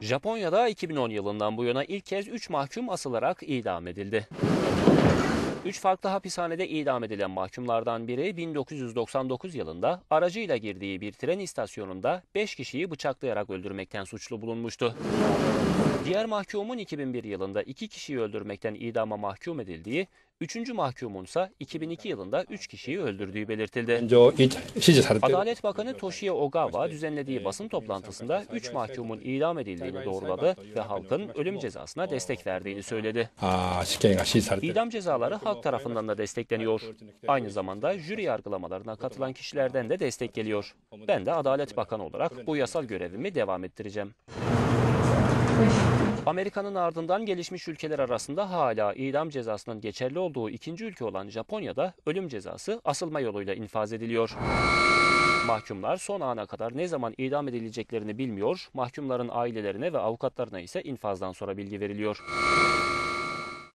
Japonya'da 2010 yılından bu yana ilk kez 3 mahkum asılarak idam edildi. 3 farklı hapishanede idam edilen mahkumlardan biri 1999 yılında aracıyla girdiği bir tren istasyonunda 5 kişiyi bıçaklayarak öldürmekten suçlu bulunmuştu. Diğer mahkumun 2001 yılında 2 kişiyi öldürmekten idama mahkum edildiği, 3. mahkumunsa 2002 yılında 3 kişiyi öldürdüğü belirtildi. Adalet Bakanı Toshio Ogawa düzenlediği basın toplantısında 3 mahkumun idam edildiğini doğruladı ve halkın ölüm cezasına destek verdiğini söyledi. İdam cezaları halk tarafından da destekleniyor. Aynı zamanda jüri yargılamalarına katılan kişilerden de destek geliyor. Ben de Adalet Bakanı olarak bu yasal görevimi devam ettireceğim. Amerika'nın ardından gelişmiş ülkeler arasında hala idam cezasının geçerli olduğu ikinci ülke olan Japonya'da ölüm cezası asılma yoluyla infaz ediliyor. Mahkumlar son ana kadar ne zaman idam edileceklerini bilmiyor, mahkumların ailelerine ve avukatlarına ise infazdan sonra bilgi veriliyor.